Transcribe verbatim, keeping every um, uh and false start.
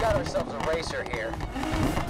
got ourselves a racer here.